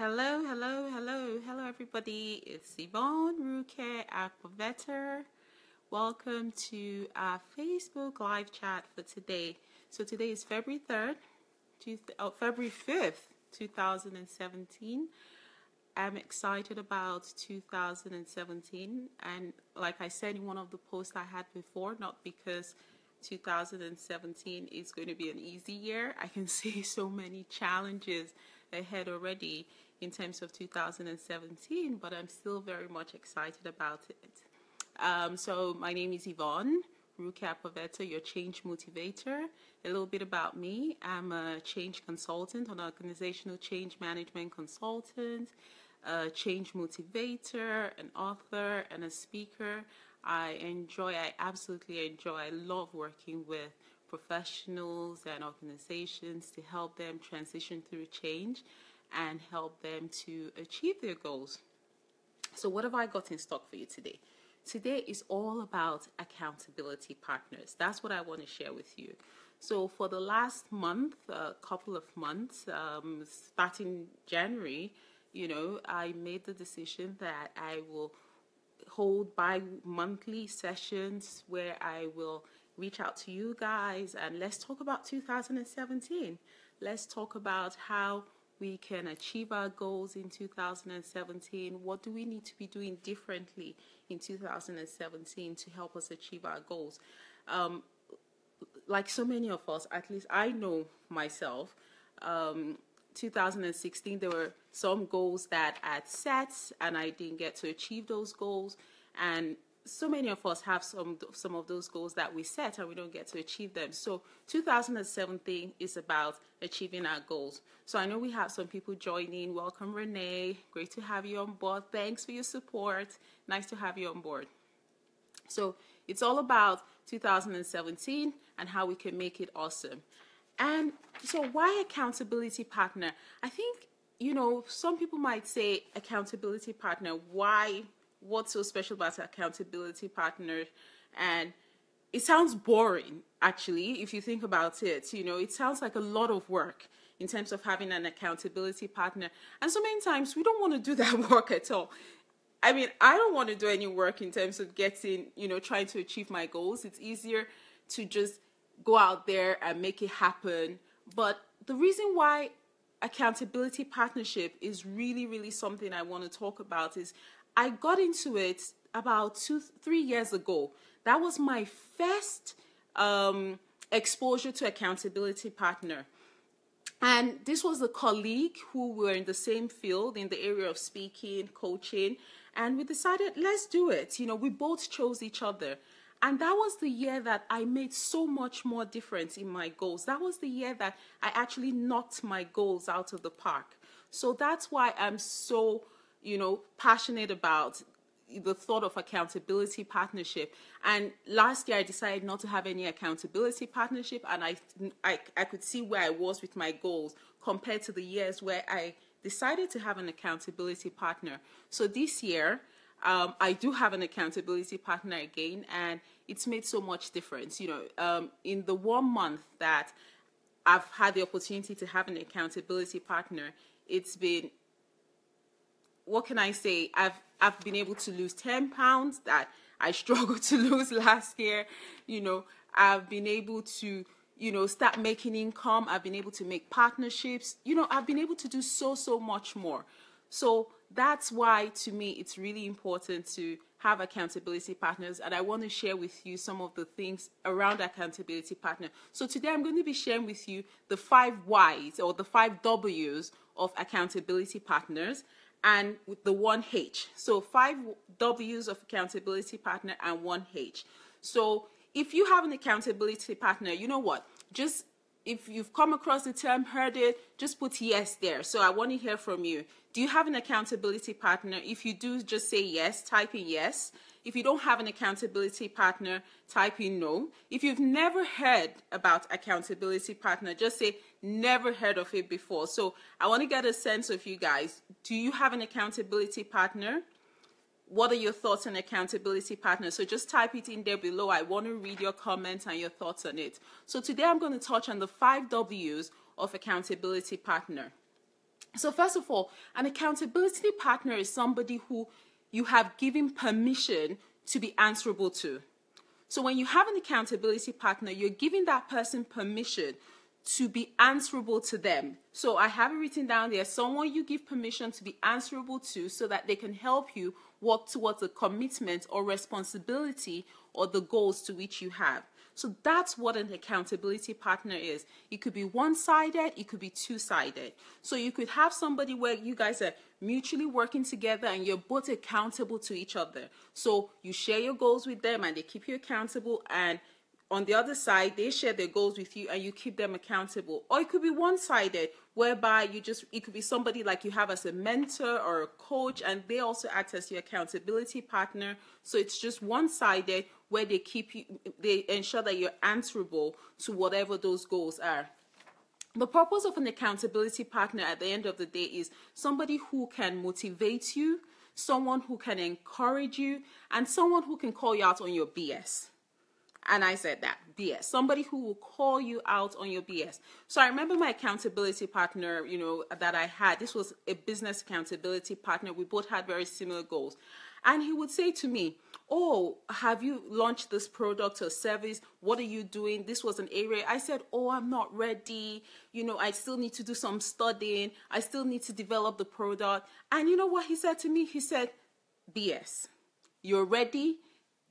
Hello, hello, hello, hello everybody. It's Yvonne Ruke Akpoveta. Welcome to our Facebook live chat for today. So today is February 3rd, February 5th, 2017. I'm excited about 2017, and like I said in one of the posts I had before, not because 2017 is going to be an easy year. I can see so many challenges ahead already in terms of 2017, but I'm still very much excited about it. So my name is Yvonne Ruke Akpoveta, your change motivator. A little bit about me: I'm a change consultant, an organizational change management consultant, a change motivator, an author, and a speaker. I absolutely enjoy, I love working with professionals and organizations to help them transition through change and help them to achieve their goals. So what have I got in stock for you today? Today is all about accountability partners. That's what I want to share with you. So for the last month, a couple of months, starting January, I made the decision that I will hold bi-monthly sessions where I will reach out to you guys and let's talk about 2017. Let's talk about how we can achieve our goals in 2017. What do we need to be doing differently in 2017 to help us achieve our goals? Like so many of us, at least I know myself, 2016 there were some goals that I'd set and I didn't get to achieve those goals, and so many of us have some of those goals that we set and we don't get to achieve them. So 2017 is about achieving our goals. So I know we have some people joining. Welcome Renee, great to have you on board. Thanks for your support, nice to have you on board. So it's all about 2017 and how we can make it awesome. And so why accountability partner? I think, some people might say accountability partner, why? What's so special about accountability partner? And it sounds boring, actually, if you think about it. It sounds like a lot of work in terms of having an accountability partner. And so many times we don't want to do that work at all. I mean, I don't want to do any work in terms of trying to achieve my goals. It's easier to just go out there and make it happen. But the reason why accountability partnership is really, really something I want to talk about is I got into it about 2-3 years ago. That was my first exposure to accountability partner. And this was a colleague who were in the same field, in the area of speaking, coaching, and we decided, let's do it. We both chose each other. And that was the year that I made so much more difference in my goals. That was the year that I actually knocked my goals out of the park. So that's why I'm so, passionate about the thought of accountability partnership. And last year I decided not to have any accountability partnership, and I could see where I was with my goals compared to the years where I decided to have an accountability partner. So this year, I do have an accountability partner again, and it's made so much difference. In the 1 month that I've had the opportunity to have an accountability partner, it's been, what can I say? I've been able to lose 10 pounds that I struggled to lose last year. I've been able to, start making income. I've been able to make partnerships. I've been able to do so much more. So that's why, to me, it's really important to have accountability partners, and I want to share with you some of the things around accountability partner. So today I'm going to be sharing with you the 5 Ys or the 5 Ws of accountability partners, and with the 1 H. So 5 Ws of accountability partner and 1 H. So if you have an accountability partner, if you've come across the term, heard it, just put yes there. So I want to hear from you. Do you have an accountability partner? If you do, just say yes, type in yes. If you don't have an accountability partner, type in no. If you've never heard about accountability partner, just say never heard of it before. So I want to get a sense of you guys. Do you have an accountability partner? What are your thoughts on accountability partners? So just type it in there below. I want to read your comments and your thoughts on it. So today I'm going to touch on the 5 Ws of accountability partner. So first of all, an accountability partner is somebody who you have given permission to be answerable to. So when you have an accountability partner, you're giving that person permission to be answerable to them. So I have it written down there, someone you give permission to be answerable to so that they can help you work towards a commitment or responsibility or the goals to which you have. So that's what an accountability partner is. It could be one-sided, it could be two-sided. So you could have somebody where you guys are mutually working together and you're both accountable to each other. So you share your goals with them and they keep you accountable, and on the other side, they share their goals with you and you keep them accountable. Or it could be one-sided, whereby you just, it could be somebody like you have as a mentor or a coach, and they also act as your accountability partner. So it's just one-sided where they keep you, they ensure that you're answerable to whatever those goals are. The purpose of an accountability partner at the end of the day is somebody who can motivate you, someone who can encourage you, and someone who can call you out on your BS. And I said that, BS. Somebody who will call you out on your BS. So I remember my accountability partner, you know, that I had. This was a business accountability partner. We both had very similar goals. And he would say to me, oh, have you launched this product or service? What are you doing? This was an area. I said, oh, I'm not ready. You know, I still need to do some studying. I still need to develop the product. And you know what he said to me? He said, BS. You're ready.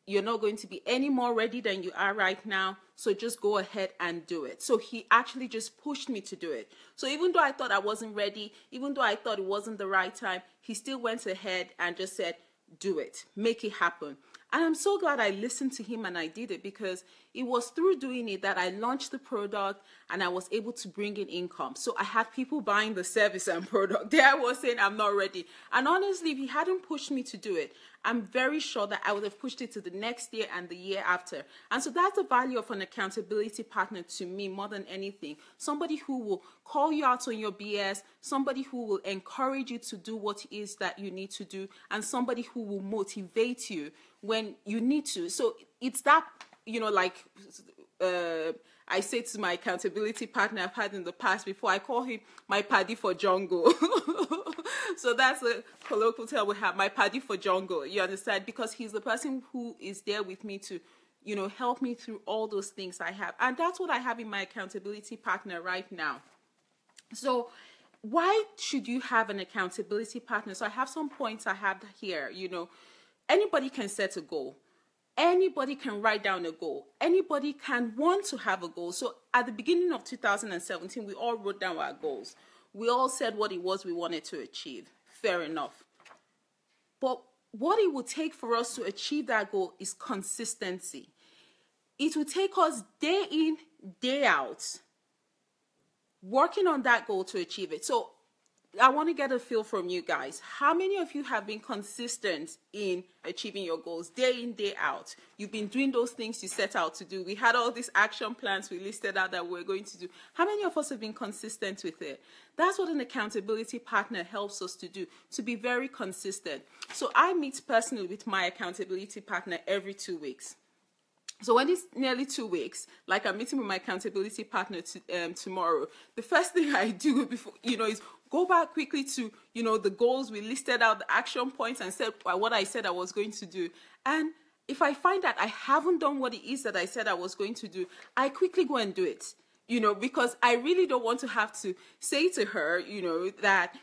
You're not going to be any more ready than you are right now, so just go ahead and do it. So he actually just pushed me to do it. So even though I thought I wasn't ready, even though I thought it wasn't the right time, he still went ahead and just said, do it, make it happen. And I'm so glad I listened to him and I did it, because it was through doing it that I launched the product and I was able to bring in income. So I had people buying the service and product. There I was saying I'm not ready. And honestly, if he hadn't pushed me to do it, I'm very sure that I would have pushed it to the next year and the year after. And so that's the value of an accountability partner to me more than anything. Somebody who will call you out on your BS, somebody who will encourage you to do what it is that you need to do, and somebody who will motivate you when you need to. So it's that, you know, like I say to my accountability partner I've had in the past before, I call him my paddy for jungle. So that's a colloquial term we have, my paddy for jungle, you understand? Because he's the person who is there with me to, you know, help me through all those things I have. And that's what I have in my accountability partner right now. So why should you have an accountability partner? So I have some points I have here, you know. Anybody can set a goal. Anybody can write down a goal. Anybody can want to have a goal. So at the beginning of 2017, we all wrote down our goals. We all said what it was we wanted to achieve. Fair enough. But what it will take for us to achieve that goal is consistency. It will take us day in, day out, working on that goal to achieve it. So I want to get a feel from you guys. How many of you have been consistent in achieving your goals day in, day out? You've been doing those things you set out to do. We had all these action plans we listed out that we were going to do. How many of us have been consistent with it? That's what an accountability partner helps us to do, to be very consistent. So I meet personally with my accountability partner every 2 weeks. So when it's nearly 2 weeks, like I'm meeting with my accountability partner tomorrow, the first thing I do before, you know, is go back quickly to, you know, the goals we listed out, the action points, and said what I said I was going to do. And if I find that I haven't done what it is that I said I was going to do, I quickly go and do it, you know, because I really don't want to have to say to her, you know, that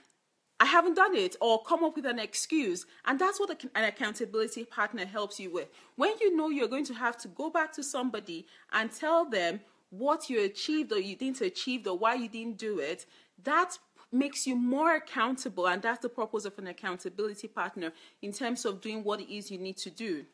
I haven't done it or come up with an excuse. And that's what an accountability partner helps you with. When you know you're going to have to go back to somebody and tell them what you achieved or you didn't achieve or why you didn't do it, that's makes you more accountable, and that's the purpose of an accountability partner in terms of doing what it is you need to do.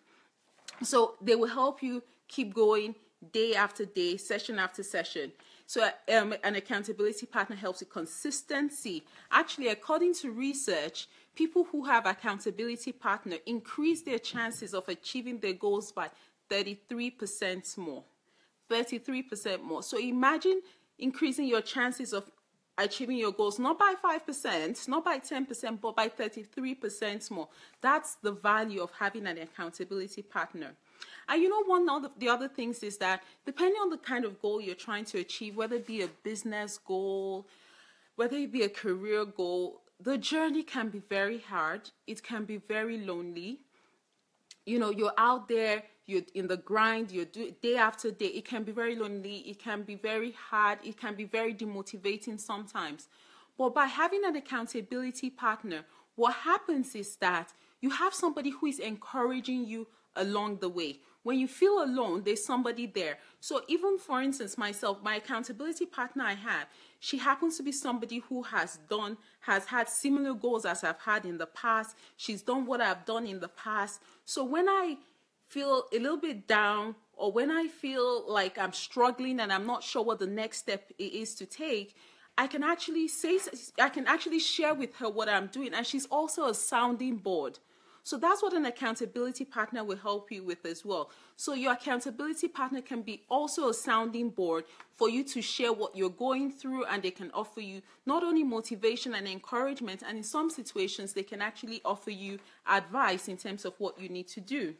So they will help you keep going day after day, session after session. So an accountability partner helps with consistency. Actually, according to research, people who have accountability partner increase their chances of achieving their goals by 33% more. 33% more. So imagine increasing your chances of achieving your goals, not by 5%, not by 10%, but by 33% more. That's the value of having an accountability partner. And you know, one of the other things is that depending on the kind of goal you're trying to achieve, whether it be a business goal, whether it be a career goal, the journey can be very hard. It can be very lonely. You know, you're out there, you're in the grind, you do day after day. It can be very lonely. It can be very hard. It can be very demotivating sometimes. But by having an accountability partner, what happens is that you have somebody who is encouraging you along the way. When you feel alone, there's somebody there. So even, for instance, myself, my accountability partner I have, she happens to be somebody who has had similar goals as I've had in the past. She's done what I've done in the past. So when I feel a little bit down, or when I feel like I'm struggling and I'm not sure what the next step is to take, I can actually share with her what I'm doing, and she's also a sounding board. So that's what an accountability partner will help you with as well. So your accountability partner can be also a sounding board for you to share what you're going through, and they can offer you not only motivation and encouragement, and in some situations, they can actually offer you advice in terms of what you need to do.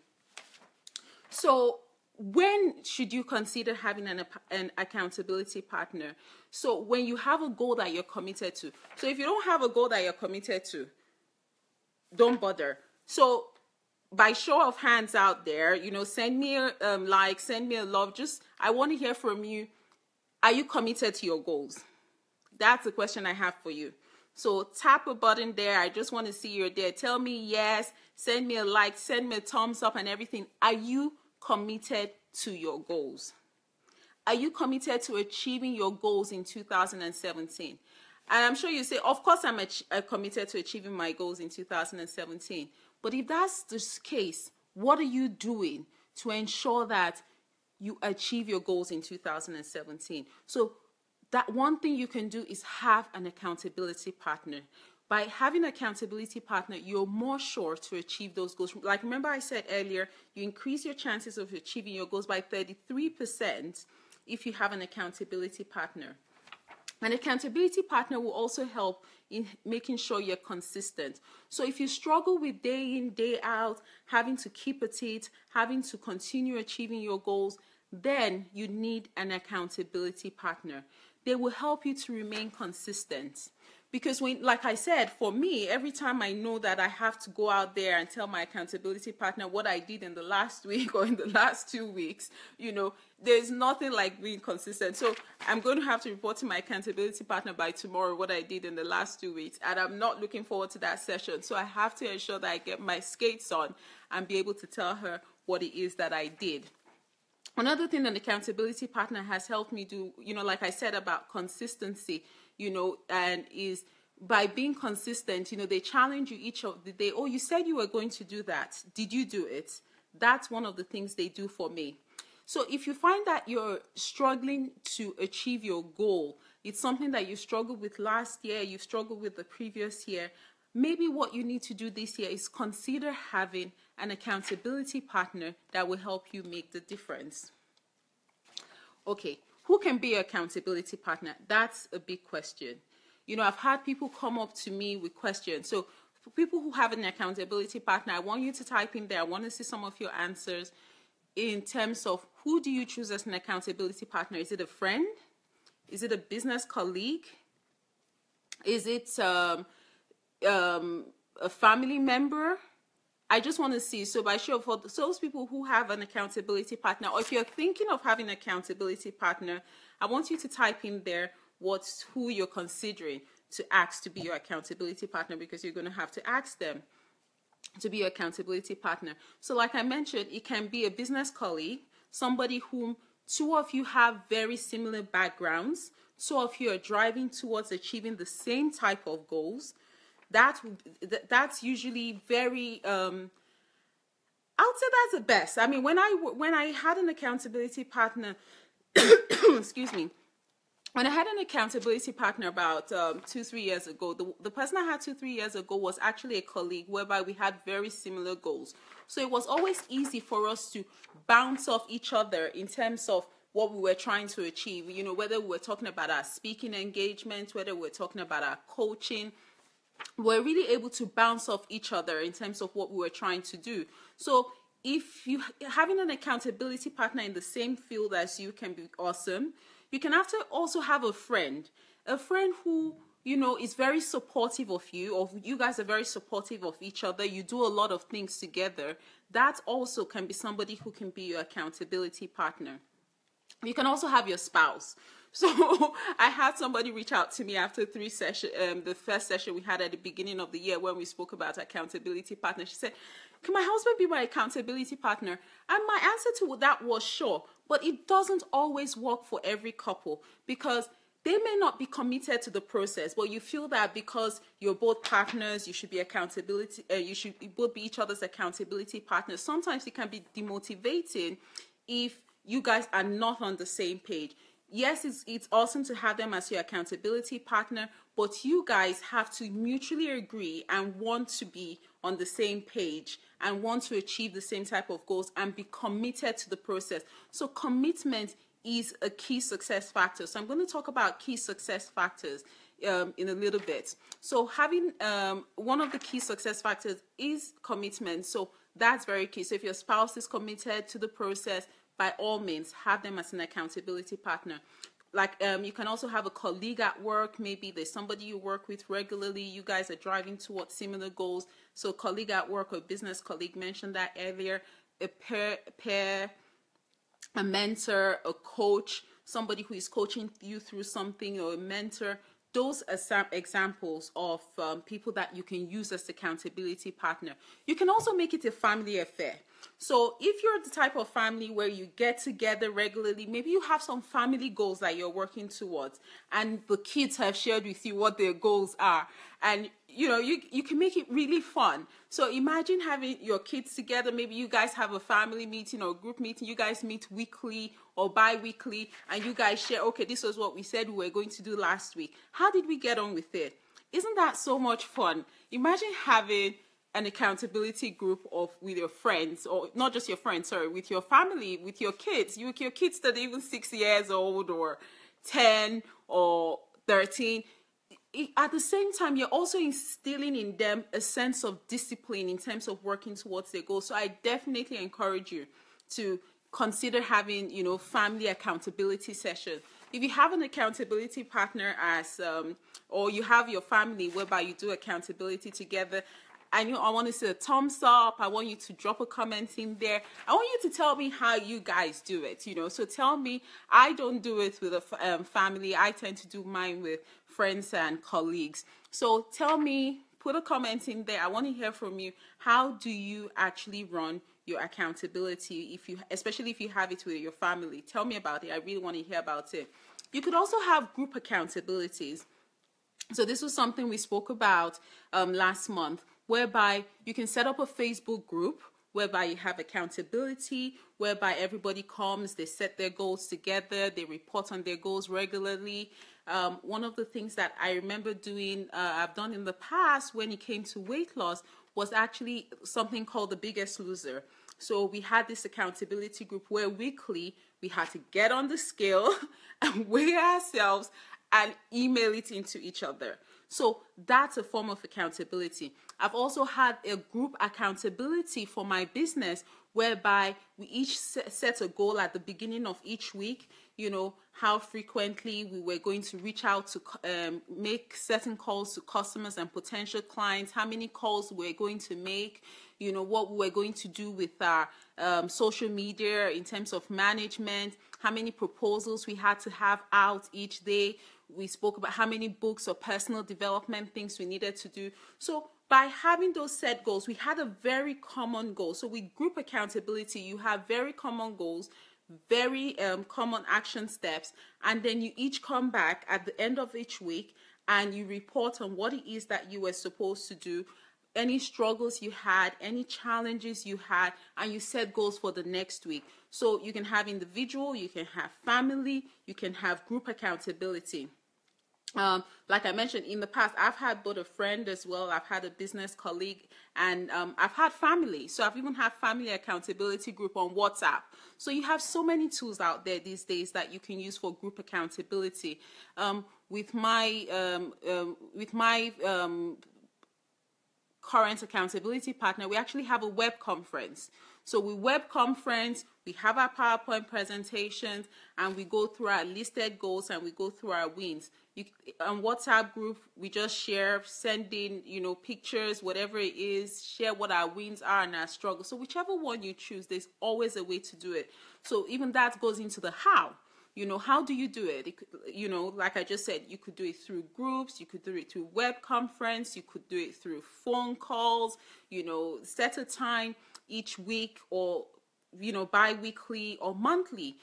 So when should you consider having an accountability partner? So when you have a goal that you're committed to. So if you don't have a goal that you're committed to, don't bother. So by show of hands out there, you know, send me a like, send me a love. Just, I want to hear from you. Are you committed to your goals? That's the question I have for you. So tap a button there. I just want to see you're there. Tell me yes, send me a like, send me a thumbs up and everything. Are you committed to your goals? Are you committed to achieving your goals in 2017? And I'm sure you say, of course, I'm committed to achieving my goals in 2017. But if that's the case, what are you doing to ensure that you achieve your goals in 2017? So that one thing you can do is have an accountability partner. By having an accountability partner, you're more sure to achieve those goals. Like, remember I said earlier, you increase your chances of achieving your goals by 33% if you have an accountability partner. An accountability partner will also help in making sure you're consistent. So if you struggle with day in, day out, having to keep at it, having to continue achieving your goals, then you need an accountability partner. They will help you to remain consistent. Because when, like I said, for me, every time I know that I have to go out there and tell my accountability partner what I did in the last week or in the last 2 weeks, you know, there's nothing like being consistent. So I'm going to have to report to my accountability partner by tomorrow what I did in the last 2 weeks. And I'm not looking forward to that session. So I have to ensure that I get my skates on and be able to tell her what it is that I did. Another thing an accountability partner has helped me do, you know, like I said about consistency, you know, and is by being consistent, you know, they challenge you each of the day. Oh, you said you were going to do that. Did you do it? That's one of the things they do for me. So if you find that you're struggling to achieve your goal, it's something that you struggled with last year, you struggled with the previous year, maybe what you need to do this year is consider having an accountability partner that will help you make the difference. Okay, who can be your accountability partner? That's a big question. You know, I've had people come up to me with questions. So for people who have an accountability partner, I want you to type in there. I want to see some of your answers in terms of who do you choose as an accountability partner? Is it a friend? Is it a business colleague? Is it a family member? I just want to see. So by show for those people who have an accountability partner, or if you're thinking of having an accountability partner, I want you to type in there who you're considering to ask to be your accountability partner, because you're going to have to ask them to be your accountability partner. So like I mentioned, it can be a business colleague, somebody whom two of you have very similar backgrounds, two of you are driving towards achieving the same type of goals. That's usually very, I'll say that's the best. I mean, when I had an accountability partner, excuse me, when I had an accountability partner about 2-3 years ago, the person I had 2-3 years ago was actually a colleague whereby we had very similar goals. So it was always easy for us to bounce off each other in terms of what we were trying to achieve, you know, whether we were talking about our speaking engagements, whether we were talking about our coaching. We're really able to bounce off each other in terms of what we were trying to do. So if you having an accountability partner in the same field as you can be awesome. You can also have a friend who you know, is very supportive of you, or you guys are very supportive of each other, you do a lot of things together, that also can be somebody who can be your accountability partner. You can also have your spouse. So I had somebody reach out to me after the first session we had at the beginning of the year when we spoke about accountability partner. She said, can my husband be my accountability partner? And my answer to that was sure, but it doesn't always work for every couple, because they may not be committed to the process, but you feel that because you're both partners, you should be both be each other's accountability partners. Sometimes it can be demotivating if you guys are not on the same page. Yes, it's awesome to have them as your accountability partner, but you guys have to mutually agree and want to be on the same page and want to achieve the same type of goals and be committed to the process. So commitment is a key success factor. So I'm going to talk about key success factors in a little bit. So having one of the key success factors is commitment. So that's very key. So if your spouse is committed to the process, by all means, have them as an accountability partner. Like you can also have a colleague at work. Maybe there's somebody you work with regularly. You guys are driving towards similar goals. So colleague at work or business colleague, mentioned that earlier. A pair, a mentor, a coach, somebody who is coaching you through something, or a mentor. Those are some examples of people that you can use as accountability partner. You can also make it a family affair. So if you're the type of family where you get together regularly, maybe you have some family goals that you're working towards, and the kids have shared with you what their goals are, and you know, you can make it really fun. So imagine having your kids together. Maybe you guys have a family meeting or group meeting. You guys meet weekly or bi-weekly, and you guys share, okay, this was what we said we were going to do last week. How did we get on with it? Isn't that so much fun? Imagine having an accountability group with your friends, or not just your friends, sorry, with your family, with your kids. With your kids that are even 6 years old or 10 or 13. At the same time, you're also instilling in them a sense of discipline in terms of working towards their goals. So I definitely encourage you to consider having, you know, family accountability sessions. If you have an accountability partner or you have your family whereby you do accountability together, I want to see a thumbs up. I want you to drop a comment in there. I want you to tell me how you guys do it, you know. So tell me. I don't do it with a family. I tend to do mine with friends and colleagues. So tell me, put a comment in there. I want to hear from you. How do you actually run your accountability, especially if you have it with your family? Tell me about it. I really want to hear about it. You could also have group accountabilities. So this was something we spoke about last month, whereby you can set up a Facebook group whereby you have accountability, whereby everybody comes, they set their goals together, they report on their goals regularly. One of the things that I remember doing, I've done in the past when it came to weight loss, was actually something called The Biggest Loser. So we had this accountability group where weekly we had to get on the scale and weigh ourselves and email it into each other. So that's a form of accountability. I've also had a group accountability for my business whereby we each set a goal at the beginning of each week, you know, how frequently we were going to reach out to make certain calls to customers and potential clients, how many calls we're going to make, you know, what we're going to do with our social media in terms of management, how many proposals we had to have out each day. We spoke about how many books or personal development things we needed to do. So by having those set goals, we had a very common goal. So with group accountability, you have very common goals, very common action steps, and then you each come back at the end of each week and you report on what it is that you were supposed to do, any struggles you had, any challenges you had, and you set goals for the next week. So you can have individual, you can have family, you can have group accountability. Like I mentioned in the past, I've had both a friend as well, I've had a business colleague, and I've had family. So I've even had family accountability group on WhatsApp. So you have so many tools out there these days that you can use for group accountability. With my current accountability partner, we actually have a web conference. So we web conference, we have our PowerPoint presentations, and we go through our listed goals and we go through our wins. On WhatsApp group, we just share, send in, pictures, whatever it is, share what our wins are and our struggles. So whichever one you choose, there's always a way to do it. So even that goes into the how. How do you do it? Like I just said, you could do it through groups, you could do it through web conference, you could do it through phone calls, set a time each week or, bi-weekly or monthly,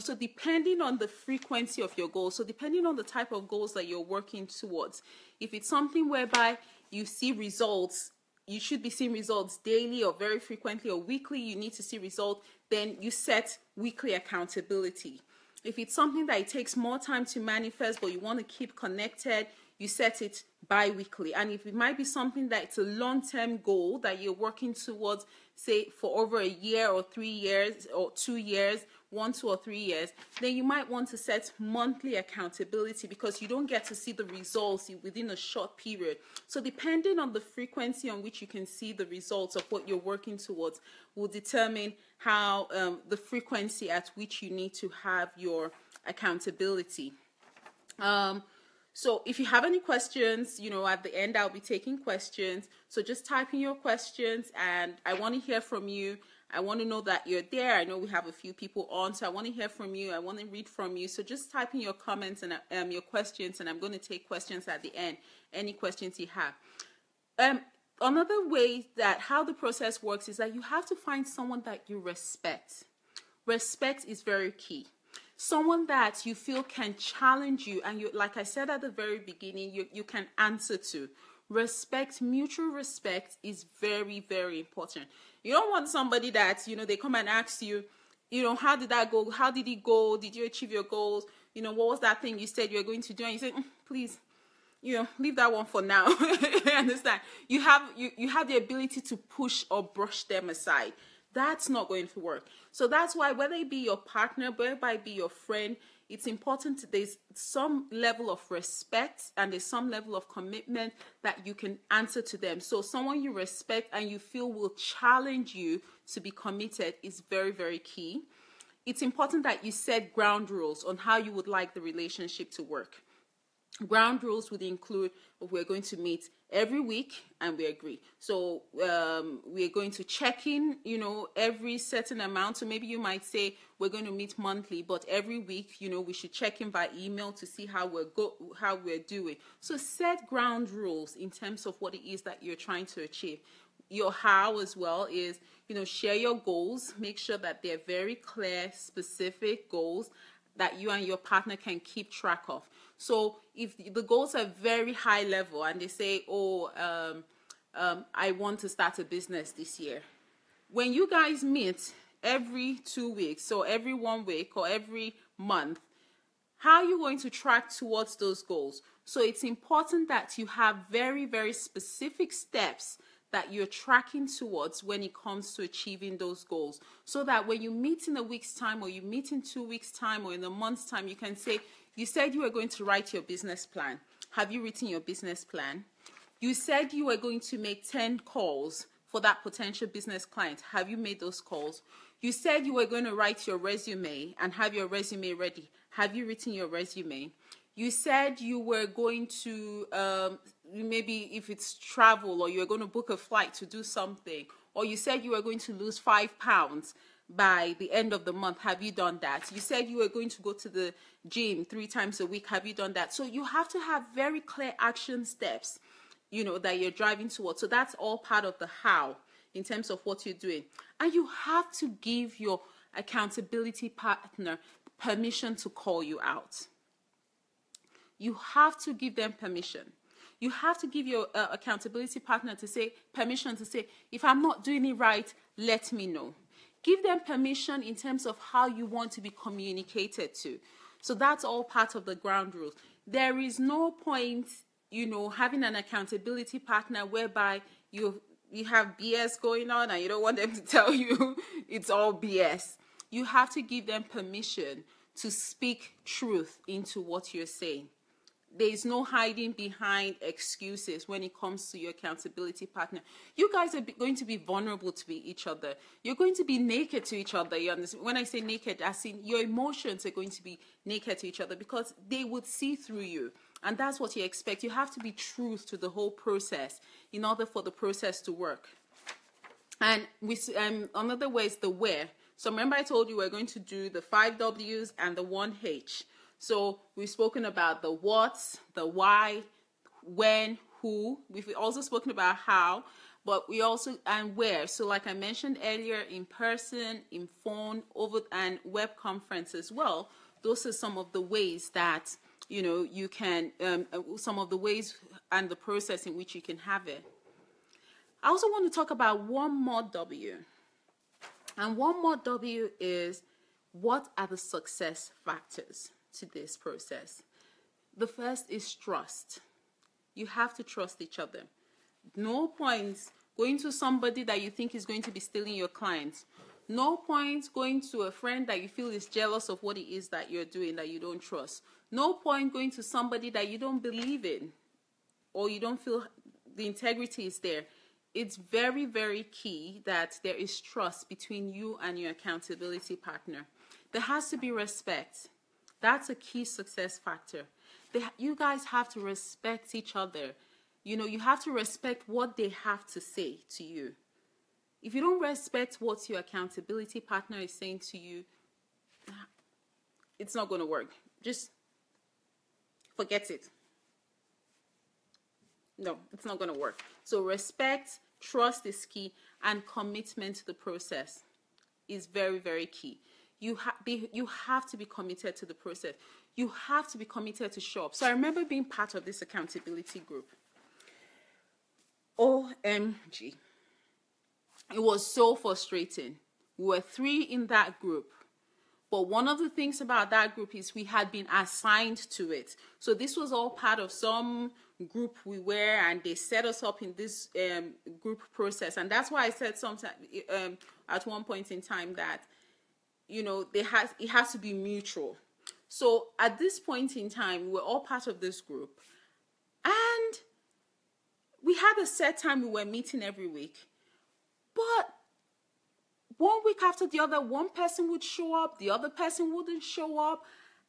so depending on the frequency of your goals, so depending on the type of goals that you're working towards. If it's something whereby you see results, you should be seeing results daily or very frequently or weekly, you need to see results, then you set weekly accountability. If it's something that it takes more time to manifest, but you want to keep connected, you set it bi-weekly. And if it might be something that it's a long-term goal that you're working towards, say for over a year or 3 years or 2 years, 1, 2, or 3 years, then you might want to set monthly accountability because you don't get to see the results within a short period. So depending on the frequency on which you can see the results of what you're working towards will determine how the frequency at which you need to have your accountability. So if you have any questions, at the end, I'll be taking questions. So just type in your questions and I want to hear from you. I want to know that you're there. I know we have a few people on, so I want to hear from you. I want to read from you. So just type in your comments and your questions, and I'm going to take questions at the end, any questions you have. Another way that how the process works is that you have to find someone that you respect. Respect is very key. Someone that you feel can challenge you and you, like I said at the very beginning, you can answer to. Respect, mutual respect is very, very important. You don't want somebody that, they come and ask you, how did that go? How did it go? Did you achieve your goals? What was that thing you said you were going to do? And you say, please, leave that one for now. Understand? You have the ability to push or brush them aside. That's not going to work. So that's why whether it be your partner, whether it be your friend, it's important there's some level of respect and there's some level of commitment that you can answer to them. So someone you respect and you feel will challenge you to be committed is very, very key. It's important that you set ground rules on how you would like the relationship to work. Ground rules would include we're going to meet every week and we agree. So we're going to check in, every certain amount. So maybe you might say we're going to meet monthly, but every week, we should check in by email to see how we're doing. So set ground rules in terms of what it is that you're trying to achieve. Your how as well is, share your goals. Make sure that they're very clear, specific goals that you and your partner can keep track of. So if the goals are very high level and they say, I want to start a business this year. When you guys meet every 2 weeks, so every 1 week or every month, how are you going to track towards those goals? So it's important that you have very, very specific steps that you're tracking towards when it comes to achieving those goals, so that when you meet in a week's time or you meet in 2 weeks' time or in a month's time, you can say, you said you were going to write your business plan. Have you written your business plan? You said you were going to make 10 calls for that potential business client. Have you made those calls? You said you were going to write your resume and have your resume ready. Have you written your resume? You said you were going to, maybe if it's travel or you're going to book a flight to do something, or you said you were going to lose 5 pounds by the end of the month. Have you done that? You said you were going to go to the gym 3 times a week. Have you done that? So you have to have very clear action steps, that you're driving towards. So that's all part of the how in terms of what you're doing. And you have to give your accountability partner permission to call you out. You have to give them permission. You have to give your accountability partner permission to say, if I'm not doing it right, let me know. Give them permission in terms of how you want to be communicated to. So that's all part of the ground rules. There is no point, having an accountability partner whereby you have BS going on and you don't want them to tell you it's all BS. You have to give them permission to speak truth into what you're saying. There is no hiding behind excuses when it comes to your accountability partner. You guys are going to be vulnerable to each other. You're going to be naked to each other. You understand? When I say naked, I see your emotions are going to be naked to each other because they would see through you. And that's what you expect. You have to be true to the whole process in order for the process to work. And another way is the where. So remember I told you we're going to do the 5 W's and the 1 H. So we've spoken about the what's, the why, when, who. We've also spoken about how, but we also, and where. So like I mentioned earlier, in person, in phone, over and web conference as well. Those are some of the ways that, you know, you can, some of the ways and the process in which you can have it. I also want to talk about one more W. And one more W is, what are the success factors to this process? The first is trust. You have to trust each other. No point going to somebody that you think is going to be stealing your clients. No point going to a friend that you feel is jealous of what it is that you're doing that you don't trust. No point going to somebody that you don't believe in or you don't feel the integrity is there. It's very, very key that there is trust between you and your accountability partner. There has to be respect. That's a key success factor. You guys have to respect each other. You know, you have to respect what they have to say to you. If you don't respect what your accountability partner is saying to you, it's not going to work. Just forget it. No, it's not going to work. So respect, trust is key, and commitment to the process is very, very key. You have to be committed to the process. You have to be committed to show up. So I remember being part of this accountability group. OMG. It was so frustrating. We were 3 in that group. But one of the things about that group is we had been assigned to it. So this was all part of some group we were, and they set us up in this group process. And that's why I said sometime, at one point in time that, you know, it has to be mutual. So at this point in time, we're all part of this group. And we had a set time we were meeting every week. But one week after the other, one person would show up, the other person wouldn't show up,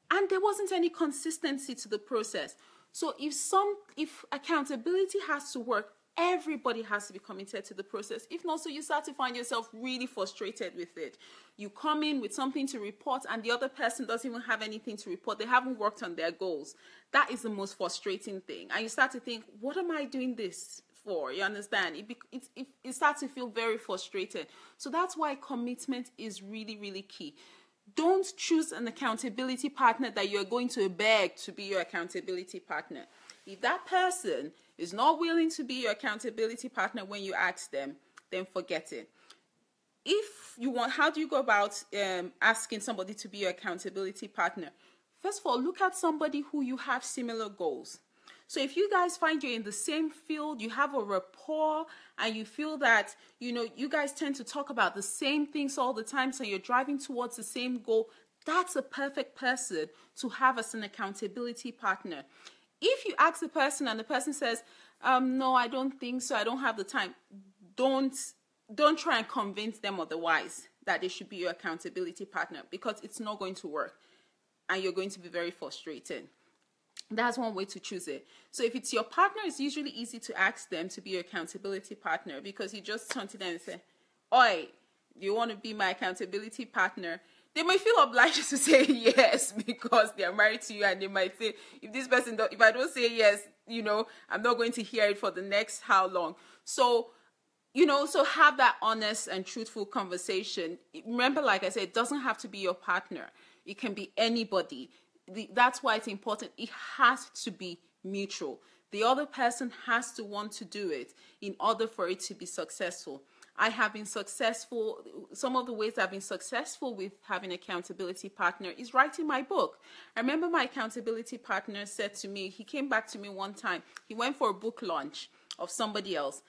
and there wasn't any consistency to the process. So if accountability has to work, everybody has to be committed to the process. If not, so you start to find yourself really frustrated with it. You come in with something to report and the other person doesn't even have anything to report. They haven't worked on their goals. That is the most frustrating thing. And you start to think, what am I doing this for? You understand? It starts to feel very frustrated. So that's why commitment is really, really key. Don't choose an accountability partner that you're going to beg to be your accountability partner. If that person is not willing to be your accountability partner when you ask them, then forget it. If you want, how do you go about asking somebody to be your accountability partner? First of all, look at somebody who you have similar goals. So if you guys find you're in the same field, you have a rapport, and you feel that, you know, you guys tend to talk about the same things all the time, so you're driving towards the same goal, that's a perfect person to have as an accountability partner. If you ask the person and the person says, no, I don't think so, I don't have the time, don't try and convince them otherwise that they should be your accountability partner, because it's not going to work and you're going to be very frustrated. That's one way to choose it. So if it's your partner, it's usually easy to ask them to be your accountability partner, because you just turn to them and say, oi, do you want to be my accountability partner? They might feel obliged to say yes because they are married to you, and they might say, if I don't say yes, you know, I'm not going to hear it for the next how long. So, you know, so have that honest and truthful conversation. Remember, like I said, it doesn't have to be your partner. It can be anybody. That's why it's important. It has to be mutual. The other person has to want to do it in order for it to be successful. I have been successful. Some of the ways I've been successful with having an accountability partner is writing my book. I remember my accountability partner said to me, he came back to me one time. He went for a book launch of somebody else.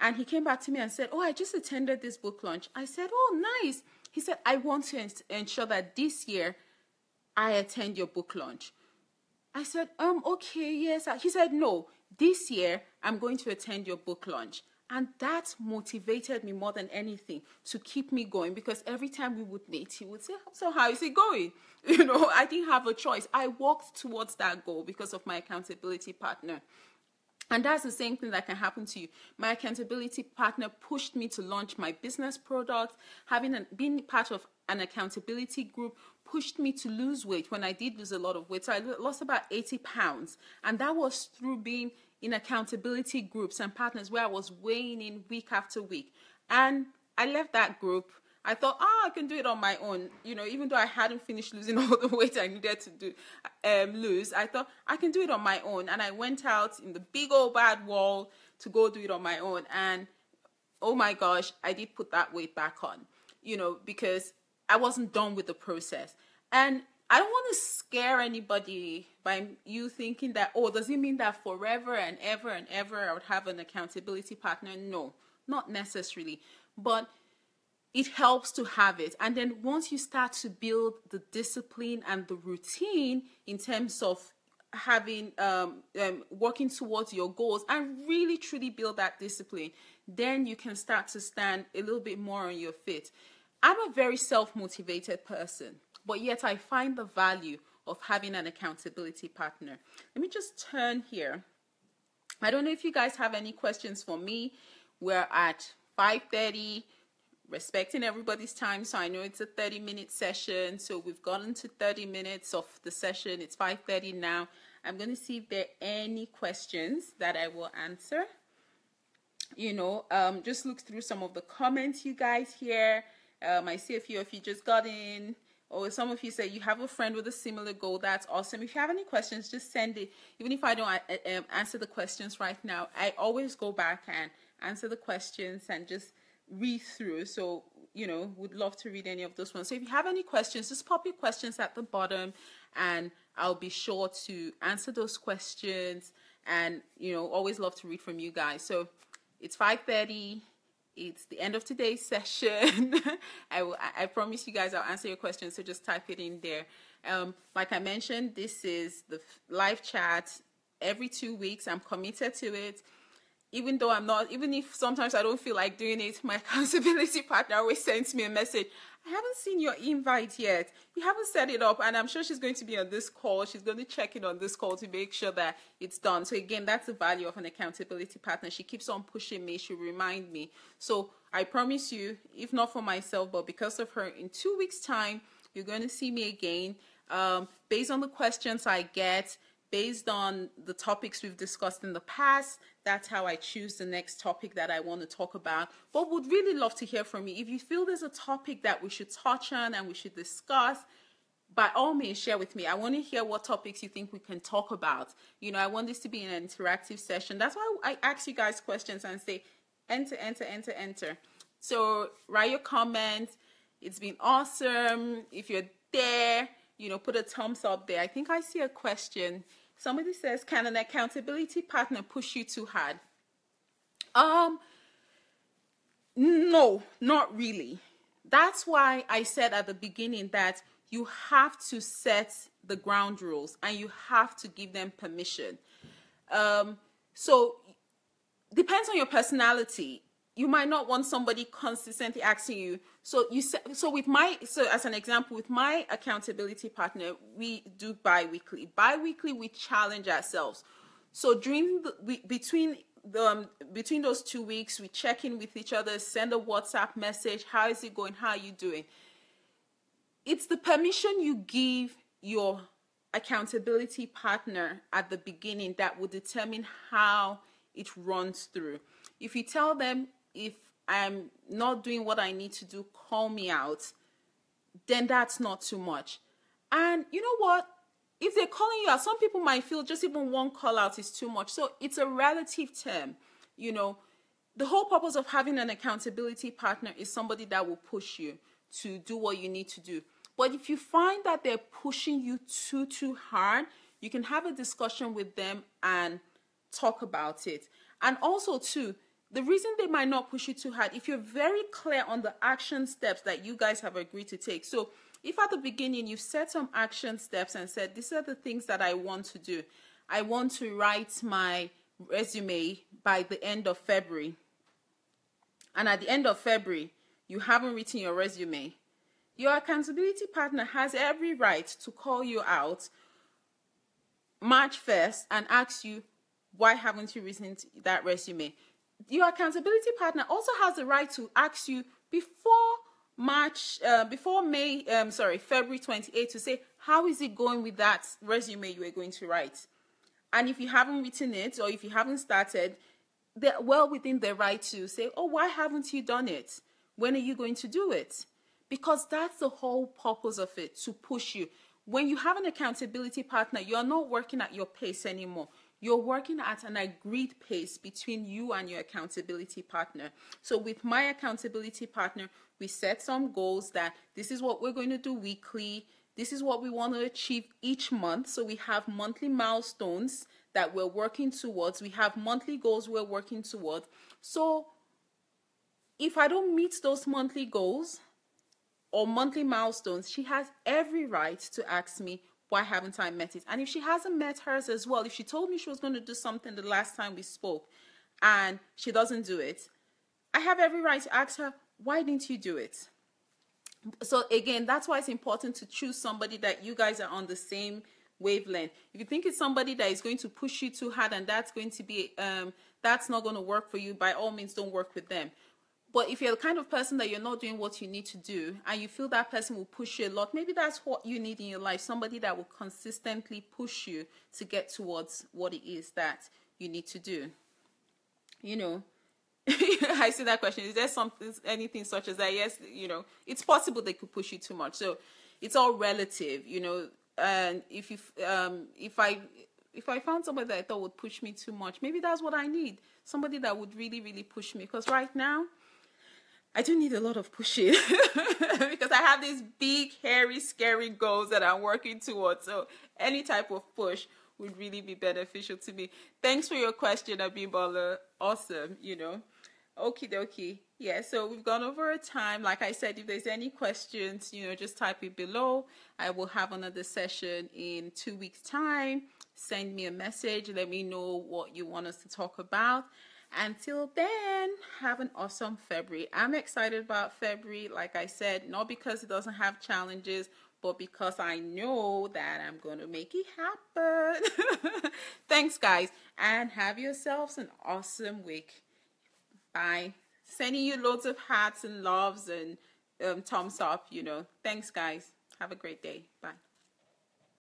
And he came back to me and said, oh, I just attended this book launch. I said, oh, nice. He said, I want to ensure that this year I attend your book launch. I said, okay, yes. He said, no, this year I'm going to attend your book launch. And that motivated me more than anything to keep me going, because every time we would meet, he would say, so how is it going? You know, I didn't have a choice. I walked towards that goal because of my accountability partner. And that's the same thing that can happen to you. My accountability partner pushed me to launch my business product. Being part of an accountability group pushed me to lose weight when I did lose a lot of weight. So I lost about 80 pounds. And that was through being in accountability groups and partners where I was weighing in week after week. And I left that group. I thought, I can do it on my own. You know, even though I hadn't finished losing all the weight I needed to lose, I thought I can do it on my own. And I went out in the big old bad wall to go do it on my own. And oh my gosh, I did put that weight back on, you know, because I wasn't done with the process. And I don't want to scare anybody by you thinking that, oh, does it mean that forever and ever I would have an accountability partner? No, not necessarily. But it helps to have it. And then once you start to build the discipline and the routine in terms of having working towards your goals and really truly build that discipline, then you can start to stand a little bit more on your feet. I'm a very self-motivated person, but yet I find the value of having an accountability partner. Let me just turn here. I don't know if you guys have any questions for me. We're at 5:30. Respecting everybody's time, so I know it's a 30-minute session, so we've gotten to 30 minutes of the session. It's 5:30 now. I'm going to see if there are any questions that I will answer. You know, just look through some of the comments, you guys, here. I see a few of you just got in. Or some of you say you have a friend with a similar goal. That's awesome. If you have any questions, just send it. Even if I don't answer the questions right now, I always go back and answer the questions and just read through. So, you know, would love to read any of those ones. So if you have any questions, just pop your questions at the bottom and I'll be sure to answer those questions. And, you know, always love to read from you guys. So it's 5:30. It's the end of today's session. I promise you guys I'll answer your questions. So just type it in there. Like I mentioned, this is the live chat every 2 weeks. I'm committed to it. Even though I'm not, even if sometimes I don't feel like doing it, my accountability partner always sends me a message. I haven't seen your invite yet. You haven't set it up, and I'm sure she's going to be on this call. She's going to check in on this call to make sure that it's done. So again, that's the value of an accountability partner. She keeps on pushing me. She'll remind me. So I promise you, if not for myself, but because of her, in 2 weeks' time, you're going to see me again. Based on the questions I get, based on the topics we've discussed in the past, that's how I choose the next topic that I want to talk about. But would really love to hear from you. If you feel there's a topic that we should touch on and we should discuss, by all means, share with me. I want to hear what topics you think we can talk about. You know, I want this to be an interactive session. That's why I ask you guys questions and say, enter, enter, enter, enter. So write your comments. It's been awesome. If you're there, you know, put a thumbs up there. I think I see a question. Somebody says, can an accountability partner push you too hard? No, not really. That's why I said at the beginning that you have to set the ground rules and you have to give them permission. So depends on your personality. You might not want somebody consistently asking you. So as an example, with my accountability partner, we do bi-weekly. Bi-weekly, we challenge ourselves. So during between those 2 weeks, we check in with each other, send a WhatsApp message. How is it going? How are you doing? It's the permission you give your accountability partner at the beginning that will determine how it runs through. If you tell them, if I'm not doing what I need to do, call me out, then that's not too much. And you know what? If they're calling you out, some people might feel just even one call out is too much. So it's a relative term. You know, the whole purpose of having an accountability partner is somebody that will push you to do what you need to do. But if you find that they're pushing you too hard, you can have a discussion with them and talk about it. And also too, the reason they might not push you too hard, if you're very clear on the action steps that you guys have agreed to take. So If at the beginning you've set some action steps and said, these are the things that I want to do. I want to write my resume by the end of February. And at the end of February, you haven't written your resume. Your accountability partner has every right to call you out March 1st and ask you, why haven't you written that resume? Your accountability partner also has the right to ask you before February 28th to say, how is it going with that resume you were going to write? And if you haven't written it or if you haven't started, they're well within their right to say, oh, why haven't you done it? When are you going to do it? Because that's the whole purpose of it, to push you. When you have an accountability partner, you're not working at your pace anymore. You're working at an agreed pace between you and your accountability partner. So with my accountability partner, we set some goals that this is what we're going to do weekly. This is what we want to achieve each month. So we have monthly milestones that we're working towards. We have monthly goals we're working towards. So if I don't meet those monthly goals or monthly milestones, she has every right to ask me, why haven't I met it? And if she hasn't met hers as well, if she told me she was going to do something the last time we spoke and she doesn't do it, I have every right to ask her, why didn't you do it? So again, that's why it's important to choose somebody that you guys are on the same wavelength. If you think it's somebody that is going to push you too hard and that's going to be that's not going to work for you, by all means, don't work with them. But if you're the kind of person that you're not doing what you need to do and you feel that person will push you a lot, maybe that's what you need in your life, somebody that will consistently push you to get towards what it is that you need to do. You know, I see that question. Is there something, anything such as that? Yes, you know, it's possible they could push you too much. So it's all relative, you know. And if you, if I found somebody that I thought would push me too much, maybe that's what I need. Somebody that would really, really push me. Because right now, I do need a lot of pushing because I have these big, hairy, scary goals that I'm working towards. So any type of push would really be beneficial to me. Thanks for your question, Abimbola. Awesome, you know. Okie dokie. Yeah, so we've gone over a time. Like I said, if there's any questions, you know, just type it below. I will have another session in 2 weeks' time. Send me a message. Let me know what you want us to talk about. Until then, have an awesome February. I'm excited about February, like I said, not because it doesn't have challenges, but because I know that I'm going to make it happen. Thanks, guys, and have yourselves an awesome week. Bye. Sending you loads of hearts and loves and thumbs up, you know. Thanks, guys. Have a great day. Bye.